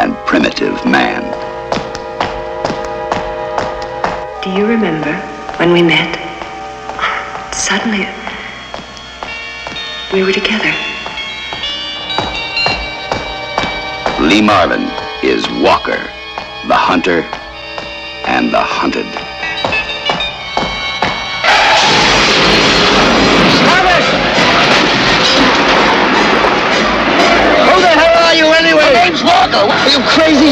and primitive man. Do you remember when we met? Suddenly, we were together. Lee Marvin is Walker, the hunter and the hunted. My name's Walker. Are you crazy?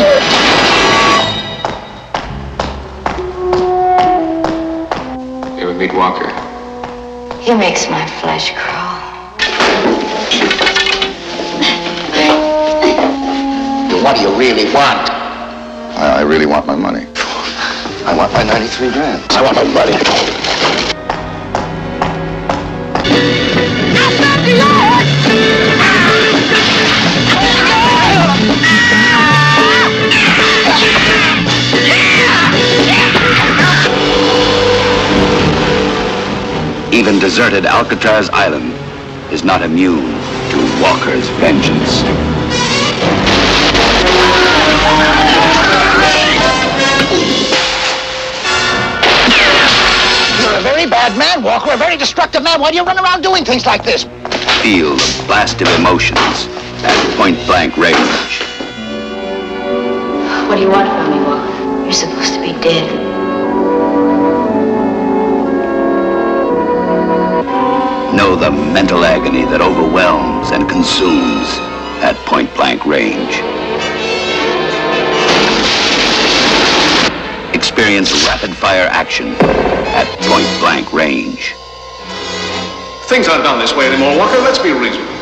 You ever meet Walker? He makes my flesh crawl. Well, what do you really want? I really want my money. I want my 93 grand. I want my money. Even deserted Alcatraz Island is not immune to Walker's vengeance. You're a very bad man, Walker, a very destructive man. Why do you run around doing things like this? Feel the blast of emotions at point-blank range. What do you want from me, Walker? You're supposed to be dead. Know the mental agony that overwhelms and consumes at point-blank range. Experience rapid-fire action at point-blank range. Things aren't done this way anymore, Walker. Let's be reasonable.